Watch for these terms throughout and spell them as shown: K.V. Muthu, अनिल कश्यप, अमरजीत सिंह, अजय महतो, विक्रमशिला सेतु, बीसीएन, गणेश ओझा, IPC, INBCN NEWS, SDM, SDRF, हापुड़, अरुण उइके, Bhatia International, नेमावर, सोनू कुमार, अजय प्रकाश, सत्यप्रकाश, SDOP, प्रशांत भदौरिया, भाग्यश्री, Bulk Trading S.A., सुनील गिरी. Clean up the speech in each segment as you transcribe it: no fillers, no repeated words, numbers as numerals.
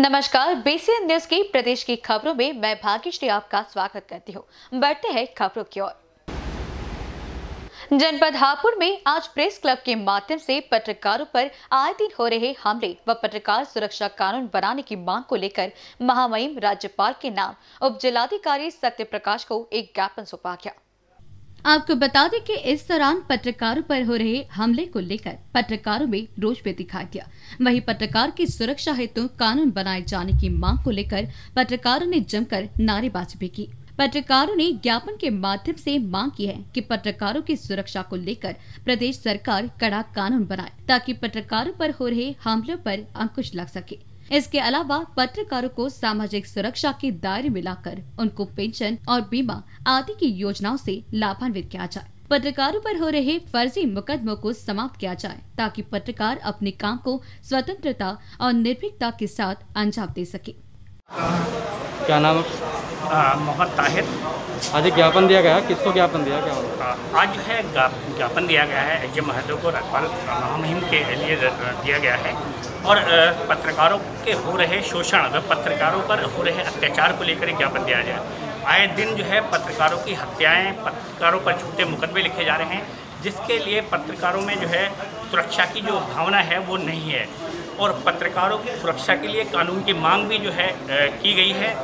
नमस्कार। बीसीएन news की प्रदेश की खबरों में मैं भाग्यश्री आपका स्वागत करती हूं। बढ़ते हैं खबरों की ओर। जनपद हापुड़ में आज प्रेस क्लब के माध्यम से पत्रकारों पर आए दिन हो रहे हमले व पत्रकार सुरक्षा कानून बनाने की मांग को लेकर महामहिम राज्यपाल के नाम उप जिलाधिकारी सत्यप्रकाश को एक ज्ञापन सौंपा गया। आपको बता दें कि इस दौरान पत्रकारों पर हो रहे हमले को लेकर पत्रकारों में रोष भी दिखाई दिया। वहीं पत्रकार की सुरक्षा हेतु कानून बनाए जाने की मांग को लेकर पत्रकारों ने जमकर नारेबाजी भी की। पत्रकारों ने ज्ञापन के माध्यम से मांग की है कि पत्रकारों की सुरक्षा को लेकर प्रदेश सरकार कड़ा कानून बनाए ताकि पत्रकारों पर हो रहे हमलों पर अंकुश लग सके। इसके अलावा पत्रकारों को सामाजिक सुरक्षा के दायरे में लाकर उनको पेंशन और बीमा आदि की योजनाओं से लाभान्वित किया जाए। पत्रकारों पर हो रहे फर्जी मुकदमों को समाप्त किया जाए ताकि पत्रकार अपने काम को स्वतंत्रता और निर्भीकता के साथ अंजाम दे सके। क्या नाम है? आज ज्ञापन दिया गया, किसको ज्ञापन दिया गया? आज जो है ज्ञापन दिया गया है अजय महतो को राज्यपाल महामहिम के लिए दिया गया है और पत्रकारों के हो रहे शोषण व पत्रकारों पर हो रहे अत्याचार को लेकर ज्ञापन दिया जाए। आए दिन जो है पत्रकारों की हत्याएं, पत्रकारों पर झूठे मुकदमे लिखे जा रहे हैं, जिसके लिए पत्रकारों में जो है सुरक्षा की जो भावना है वो नहीं है और पत्रकारों की सुरक्षा के लिए कानून की मांग भी जो है की गई है,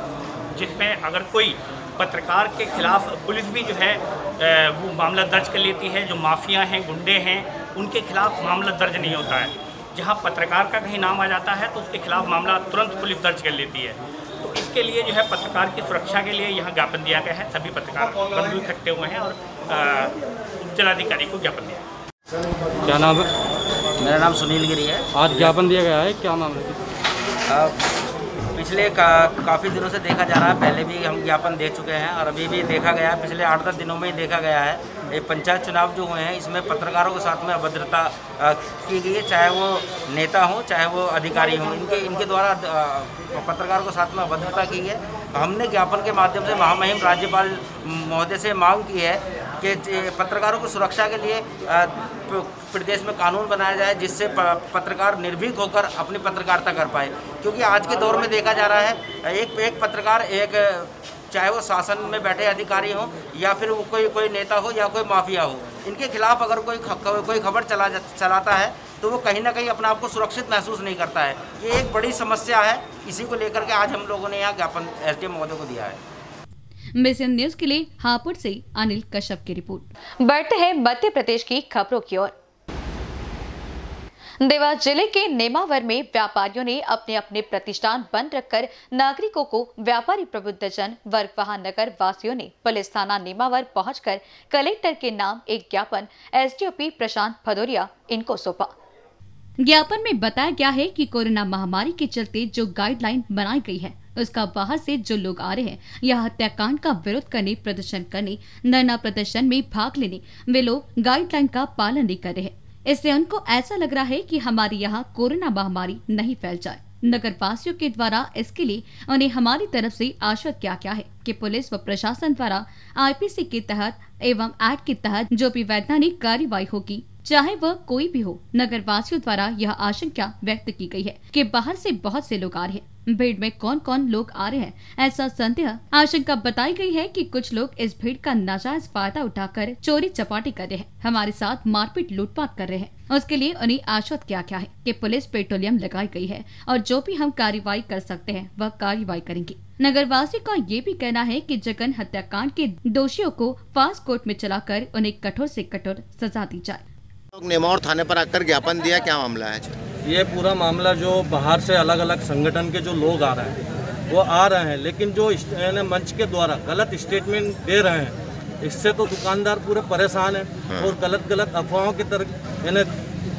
जिसमें अगर कोई पत्रकार के खिलाफ पुलिस भी जो है वो मामला दर्ज कर लेती है। जो माफिया हैं, गुंडे हैं, उनके खिलाफ मामला दर्ज नहीं होता है। जहां पत्रकार का कहीं नाम आ जाता है तो उसके खिलाफ मामला तुरंत पुलिस दर्ज कर लेती है। तो इसके लिए जो है पत्रकार की सुरक्षा के लिए यहाँ ज्ञापन दिया गया है। सभी पत्रकार बंधु इकट्ठे हुए हैं और उप जिलाधिकारी को ज्ञापन दिया है। क्या नाम है? मेरा नाम सुनील गिरी है। आज ज्ञापन दिया गया है, क्या मामला? पिछले काफ़ी दिनों से देखा जा रहा है, पहले भी हम ज्ञापन दे चुके हैं और अभी भी देखा गया है, पिछले 8-10 दिनों में ही देखा गया है। ये पंचायत चुनाव जो हुए हैं इसमें पत्रकारों के साथ में अभद्रता की गई है, चाहे वो नेता हों चाहे वो अधिकारी हों, इनके द्वारा पत्रकारों के साथ में अभद्रता की है। हमने ज्ञापन के माध्यम से महामहिम राज्यपाल महोदय से मांग की है कि पत्रकारों को सुरक्षा के लिए प्रदेश में कानून बनाया जाए, जिससे पत्रकार निर्भीक होकर अपनी पत्रकारिता कर पाए। क्योंकि आज के दौर में देखा जा रहा है एक पत्रकार, एक चाहे वो शासन में बैठे अधिकारी हो या फिर वो कोई नेता हो या कोई माफिया हो, इनके खिलाफ अगर कोई खबर चलाता है तो वो कहीं ना कहीं अपने आप को सुरक्षित महसूस नहीं करता है। ये एक बड़ी समस्या है, इसी को लेकर के आज हम लोगों ने यहाँ ज्ञापन एसडीएम महोदय को दिया है। बीसीएन न्यूज के लिए हापुड़ से अनिल कश्यप की रिपोर्ट। बढ़ते हैं मध्य प्रदेश की खबरों की ओर। देवास जिले के नेमावर में व्यापारियों ने अपने अपने प्रतिष्ठान बंद रखकर नागरिकों को व्यापारी प्रबुद्धजन वर्ग महानगर वासियों ने पुलिस थाना नेमावर पहुंचकर कलेक्टर के नाम एक ज्ञापन एसडीओपी प्रशांत भदौरिया इनको सौंपा। ज्ञापन में बताया गया है कि कोरोना महामारी के चलते जो गाइडलाइन बनाई गई है उसका बाहर से जो लोग आ रहे हैं या हत्याकांड का विरोध करने, प्रदर्शन करने, धरना प्रदर्शन में भाग लेने, वे लोग गाइडलाइन का पालन नहीं कर रहे हैं। इससे उनको ऐसा लग रहा है कि हमारे यहाँ कोरोना महामारी नहीं फैल जाए। नगर वासियों के द्वारा इसके लिए उन्हें हमारी तरफ से आश्वस्त किया गया है कि पुलिस व प्रशासन द्वारा IPC के तहत एवं एक्ट के तहत जो भी वैधानिक कार्यवाही होगी, चाहे वह कोई भी हो, नगर वासियों द्वारा यह आशंका व्यक्त की गई है कि बाहर से बहुत से लोग आ रहे हैं, भीड़ में कौन कौन लोग आ रहे हैं ऐसा संदेह आशंका बताई गई है कि कुछ लोग इस भीड़ का नाजायज फायदा उठाकर चोरी चपाटी कर रहे हैं, हमारे साथ मारपीट लूटपाट कर रहे हैं। उसके लिए उन्हें आश्वस्त किया गया है कि पुलिस पेट्रोलियम लगाई गई है और जो भी हम कार्रवाई कर सकते हैं वह कार्रवाई करेंगे। नगरवासी का ये भी कहना है कि जगन हत्याकांड के दोषियों को फास्ट कोर्ट में चलाकर उन्हें कठोर से कठोर सजा दी जाए। नेमावर थाने पर आकर ज्ञापन दिया, क्या मामला है? ये पूरा मामला जो बाहर से अलग अलग संगठन के जो लोग आ रहे हैं वो आ रहे हैं, लेकिन जो मंच के द्वारा गलत स्टेटमेंट दे रहे हैं, इससे तो दुकानदार पूरे परेशान है। हाँ। और गलत गलत अफवाहों के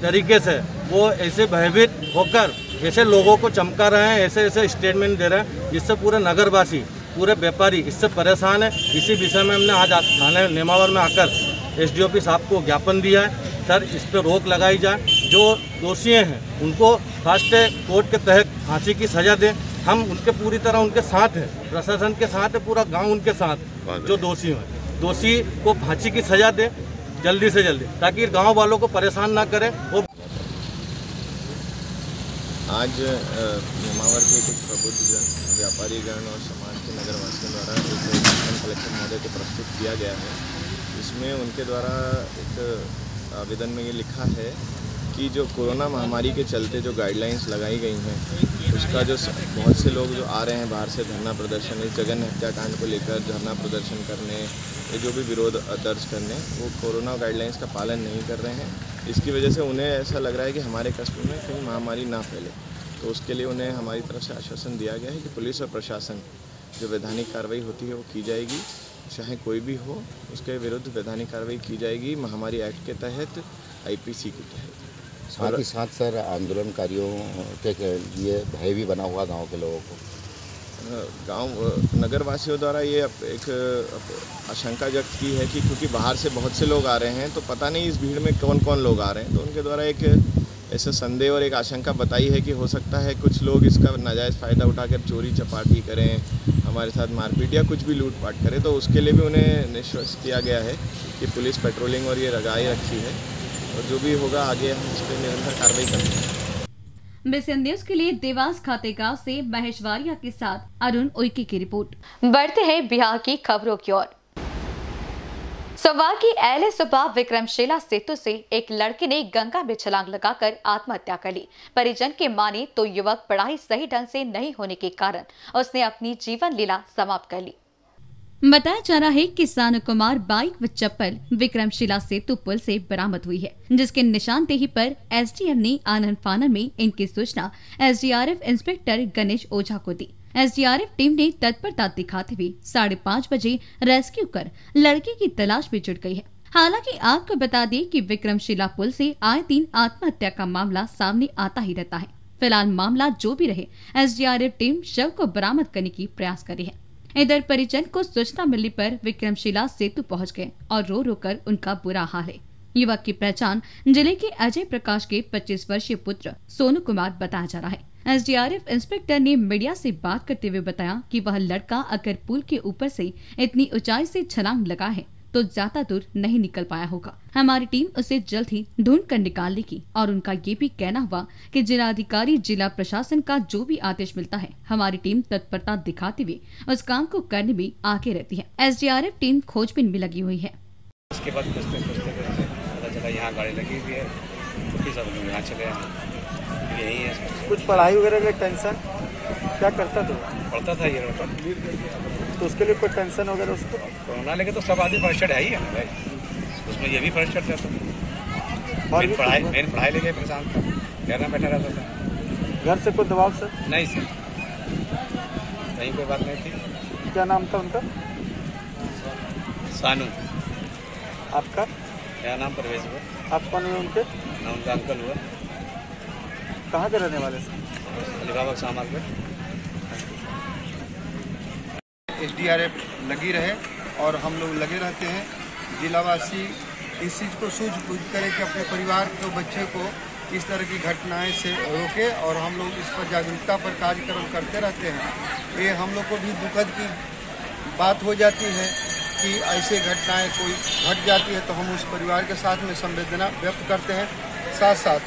तरीके से वो ऐसे भयभीत होकर ऐसे लोगों को चमका रहे हैं, ऐसे ऐसे स्टेटमेंट दे रहे हैं, जिससे पूरे नगरवासी, पूरे व्यापारी इससे परेशान है। इसी विषय में हमने आज थाने नेमावर में आकर SDOP साहब को ज्ञापन दिया है। सर, इस पर रोक लगाई जाए, जो दोषी हैं उनको फास्ट कोर्ट के तहत फांसी की सजा दें। हम उनके पूरी तरह उनके साथ हैं, प्रशासन के साथ है, पूरा गांव उनके साथ। जो दोषी हैं, दोषी को फांसी की सजा दें जल्दी से जल्दी, ताकि गांव वालों को परेशान ना करें। वो आज नेमावर के कुछ प्रबुद्धजन, व्यापारीगण और समाज के नगरवासियों द्वारा एक कलेक्टिव महोदय को प्रस्तुत किया गया है। इसमें उनके द्वारा एक आवेदन में ये लिखा है कि जो कोरोना महामारी के चलते जो गाइडलाइंस लगाई गई हैं, उसका जो बहुत से लोग जो आ रहे हैं बाहर से धरना प्रदर्शन, इस जगन हत्याकांड को लेकर धरना प्रदर्शन करने, ये जो भी विरोध दर्ज करने, वो कोरोना गाइडलाइंस का पालन नहीं कर रहे हैं। इसकी वजह से उन्हें ऐसा लग रहा है कि हमारे कस्बे में कहीं महामारी ना फैले, तो उसके लिए उन्हें हमारी तरफ से आश्वासन दिया गया है कि पुलिस और प्रशासन जो वैधानिक कार्रवाई होती है वो की जाएगी, चाहे कोई भी हो उसके विरुद्ध वैधानिक कार्रवाई की जाएगी महामारी एक्ट के तहत, IPC के तहत। साथ ही साथ सर, आंदोलनकारियों के लिए भय भी बना हुआ गाँव के लोगों को, गांव नगरवासियों द्वारा ये एक आशंका व्यक्त की है कि क्योंकि बाहर से बहुत से लोग आ रहे हैं तो पता नहीं इस भीड़ में कौन कौन लोग आ रहे हैं, तो उनके द्वारा एक ऐसा संदेह और एक आशंका बताई है कि हो सकता है कुछ लोग इसका नाजायज़ फ़ायदा उठाकर चोरी चपाटी करें, हमारे साथ मारपीट या कुछ भी लूटपाट करें। तो उसके लिए भी उन्हें निश्चित किया गया है कि पुलिस पेट्रोलिंग और ये लगाए रखी है और जो भी होगा आगे हम इस पर निरंतर कार्रवाई करेंगे। INBCN न्यूज के लिए देवास खातेगांव से महेशवारिया के साथ अरुण उइके की रिपोर्ट। बढ़ते हैं बिहार की खबरों की ओर। सोमवार की अहले सुबह विक्रमशिला सेतु से एक लड़के ने गंगा में छलांग लगाकर आत्महत्या कर ली। परिजन के माने तो युवक पढ़ाई सही ढंग से नहीं होने के कारण उसने अपनी जीवन लीला समाप्त कर ली। बताया जा रहा है कि सोनू कुमार बाइक व चप्पल विक्रमशिला सेतु पुल से बरामद हुई है, जिसके निशानदेही पर SDM ने आनन फानन में इनकी सूचना SDRF इंस्पेक्टर गणेश ओझा को दी। SDRF टीम ने तत्परता दिखाते हुए 5:30 बजे रेस्क्यू कर लड़के की तलाश में जुट गई है। हालांकि आपको बता दें कि विक्रमशिला पुल से आए दिन आत्महत्या का मामला सामने आता ही रहता है। फिलहाल मामला जो भी रहे, SDRF टीम शव को बरामद करने की प्रयास करी है। इधर परिजन को सूचना मिलने पर विक्रमशिला सेतु पहुंच गए और रो रो कर उनका बुरा हाल है। युवक की पहचान जिले के अजय प्रकाश के 25 वर्षीय पुत्र सोनू कुमार बताया जा रहा है। SDRF इंस्पेक्टर ने मीडिया से बात करते हुए बताया कि वह लड़का अगर पुल के ऊपर से इतनी ऊंचाई से छलांग लगा है तो ज्यादा दूर नहीं निकल पाया होगा। हमारी टीम उसे जल्द ही ढूंढ कर निकाल लेगी और उनका ये भी कहना हुआ कि जिलाधिकारी, जिला प्रशासन का जो भी आदेश मिलता है हमारी टीम तत्परता दिखाते हुए उस काम को करने में आगे रहती है। SDRF टीम खोजबीन में लगी हुई है। उसके बाद कुछ पढ़ाई वगैरह में टेंशन क्या करता था? पढ़ता था ये, तो उसके लिए कोई टेंशन वगैरह उसको कोरोना लेके तो सब आदमी परेशान है ही भाई, उसमें ये भी परेशान था। और पढ़ाई लेके परेशान था, घर में बैठा रहता था। घर से कोई दबाव सर? नहीं सर, कहीं कोई बात नहीं थी। क्या नाम था उनका? सानू। आपका? मेरा नाम परवेज हुआ। आप कौन हुए उनके? ना उनका अंकल हुआ। कहाँ के रहने वाले सर? अलीबाबा सामान में। SDRF लगी रहे और हम लोग लगे रहते हैं। जिलावासी इस चीज़ को सूझबूझ करें कि अपने परिवार को, बच्चे को इस तरह की घटनाएं से रोके, और हम लोग इस पर जागरूकता पर कार्यक्रम करते रहते हैं। ये हम लोग को भी दुखद की बात हो जाती है कि ऐसे घटनाएं कोई घट जाती है, तो हम उस परिवार के साथ में संवेदना व्यक्त करते हैं। साथ साथ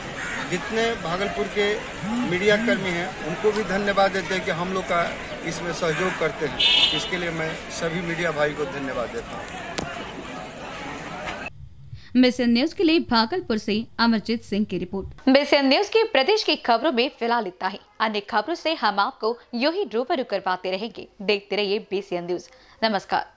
जितने भागलपुर के मीडिया कर्मी हैं उनको भी धन्यवाद देते हैं कि हम लोग का इसमें सहयोग करते हैं। इसके लिए मैं सभी मीडिया भाई को धन्यवाद देता हूँ। INBCN न्यूज के लिए भागलपुर से अमरजीत सिंह की रिपोर्ट। INBCN न्यूज की प्रदेश की खबरों में फिलहाल इतना ही। अन्य खबरों से हम आपको यूं ही रूबरू करवाते रहेंगे। देखते रहिए INBCN न्यूज। नमस्कार।